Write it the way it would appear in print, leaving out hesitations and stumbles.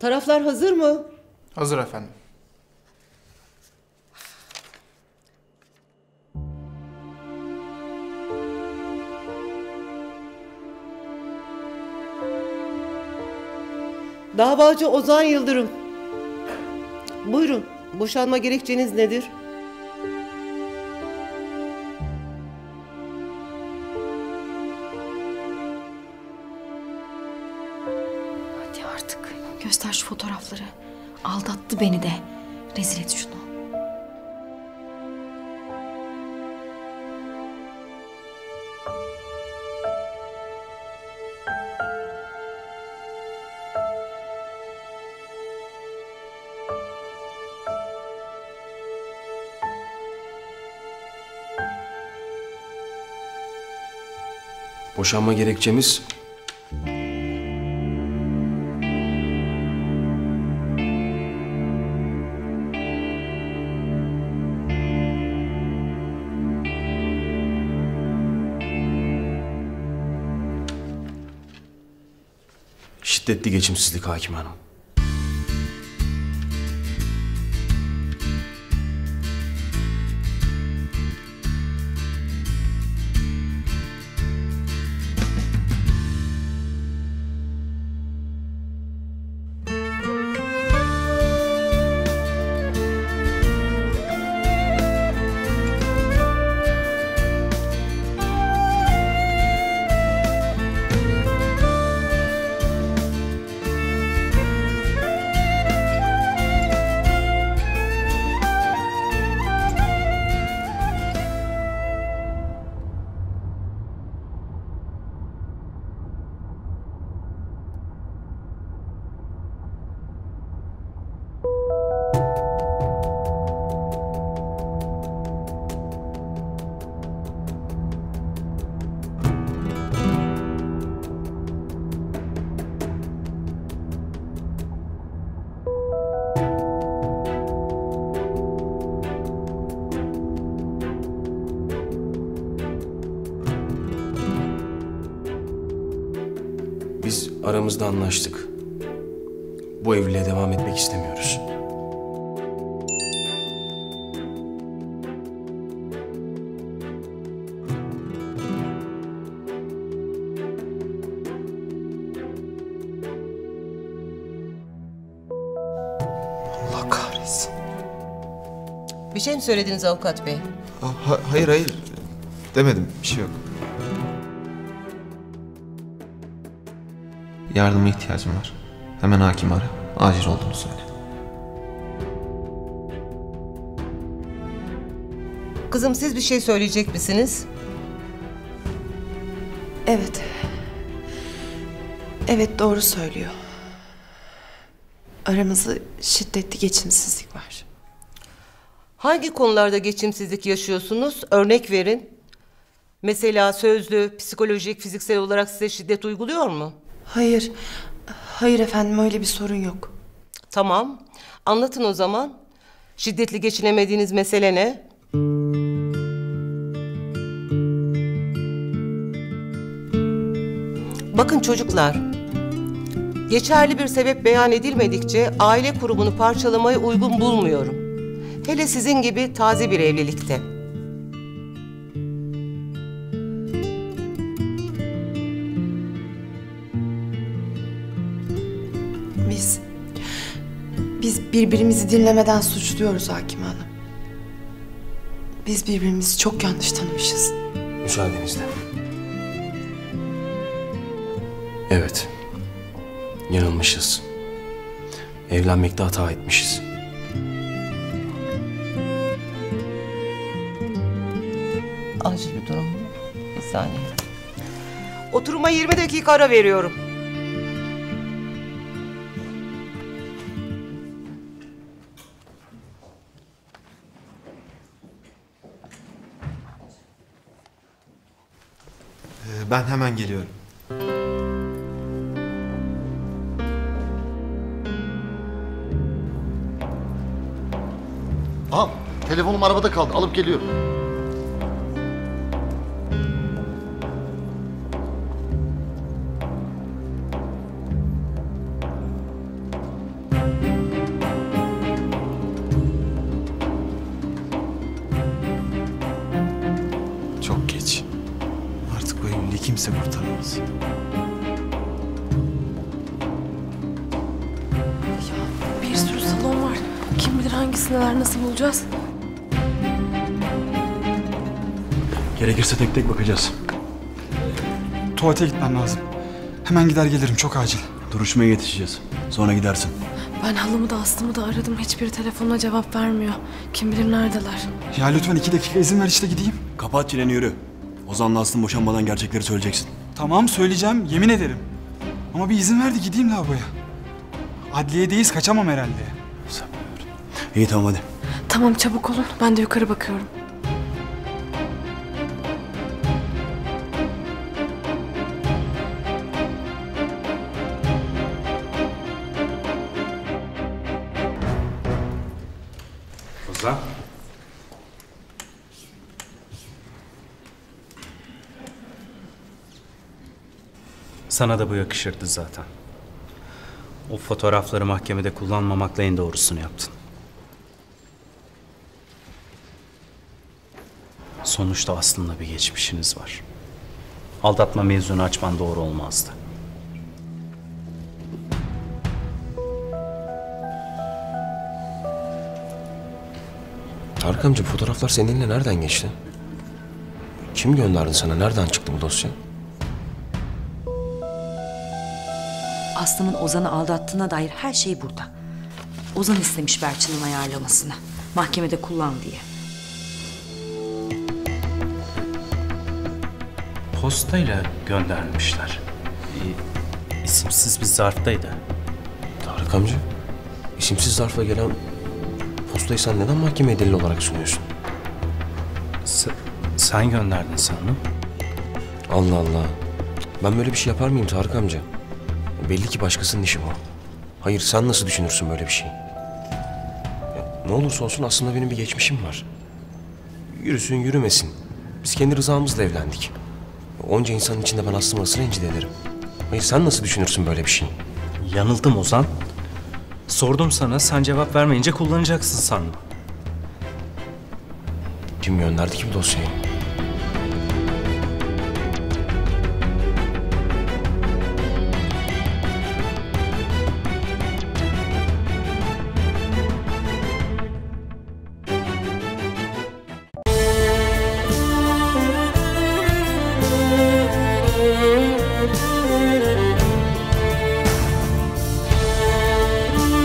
Taraflar hazır mı? Hazır efendim. Davacı Ozan Yıldırım. Buyurun, boşanma gerekçeniz nedir? Hadi artık göster şu fotoğrafları. Aldattı beni de. Rezil et şunu. Boşanma gerekçemiz... şiddetli geçimsizlik hakim hanım. Biz aramızda anlaştık. Bu evliliğe devam etmek istemiyoruz. Allah kahretsin. Bir şey mi söylediniz avukat bey? Hayır. Demedim. Bir şey yok. Yardıma ihtiyacım var. Hemen hakim ara. Acil olduğunu söyle. Kızım, siz bir şey söyleyecek misiniz? Evet. Evet, doğru söylüyor. Aramızda şiddetli geçimsizlik var. Hangi konularda geçimsizlik yaşıyorsunuz? Örnek verin. Mesela sözlü, psikolojik, fiziksel olarak size şiddet uyguluyor mu? Hayır, hayır efendim, öyle bir sorun yok. Tamam, anlatın o zaman. Şiddetli geçinemediğiniz mesele ne? Bakın çocuklar, geçerli bir sebep beyan edilmedikçe aile kurumunu parçalamayı uygun bulmuyorum. Hele sizin gibi taze bir evlilikte. Biz birbirimizi dinlemeden suçluyoruz hakim hanım. Biz birbirimizi çok yanlış tanımışız. Müsaadenizle. Evet. Yanılmışız. Evlenmekte hata etmişiz. Acil bir durum. Bir saniye. Oturuma 20 dakika ara veriyorum. Ben hemen geliyorum. Ağam, telefonum arabada kaldı. Alıp geliyorum. kimse kurtaramaz. Ya bir sürü salon var. Kim bilir hangisini var, nasıl bulacağız? Gerekirse tek tek bakacağız. Tuvalete gitmem lazım. Hemen gider gelirim, çok acil. Duruşmaya yetişeceğiz. Sonra gidersin. Ben halamı da Aslım'ı da aradım. Hiçbiri telefonla cevap vermiyor. Kim bilir neredeler. Ya lütfen 2 dakika izin ver işte gideyim. Kapat çileni, yürü. Ozan'la Aslım boşanmadan gerçekleri söyleyeceksin. Tamam söyleyeceğim, yemin ederim. Ama bir izin ver de gideyim lavaboya. Adliyedeyiz, kaçamam herhalde. Sanmıyorum. İyi tamam hadi. Tamam çabuk olun. Ben de yukarı bakıyorum. Ozan. Sana da bu yakışırdı zaten. O fotoğrafları mahkemede kullanmamakla en doğrusunu yaptın. Sonuçta aslında bir geçmişiniz var. Aldatma mevzunu açman doğru olmazdı. Tarık amca, bu fotoğraflar senin eline nereden geçti? Kim gönderdi sana? Nereden çıktı bu dosya? Aslım'ın Ozan'ı aldattığına dair her şey burada. Ozan istemiş Berçin'in ayarlamasını. Mahkemede kullan diye. Postayla göndermişler. İsimsiz bir zarftaydı. Tarık amca, isimsiz zarfla gelen postayı sen neden mahkemeye delil olarak sunuyorsun? Sen gönderdin sanırım. Allah Allah. Ben böyle bir şey yapar mıyım Tarık amca? Belli ki başkasının işi bu. Hayır, sen nasıl düşünürsün böyle bir şeyi? Ya, ne olursa olsun aslında benim bir geçmişim var. Yürüsün yürümesin, biz kendi rızamızla evlendik. Onca insanın içinde ben Aslım'ı nasıl rencide ederim? Hayır, sen nasıl düşünürsün böyle bir şeyi? Yanıldım Ozan. Sordum sana, sen cevap vermeyince kullanacaksın sandım. Kim gönderdi ki bu dosyayı?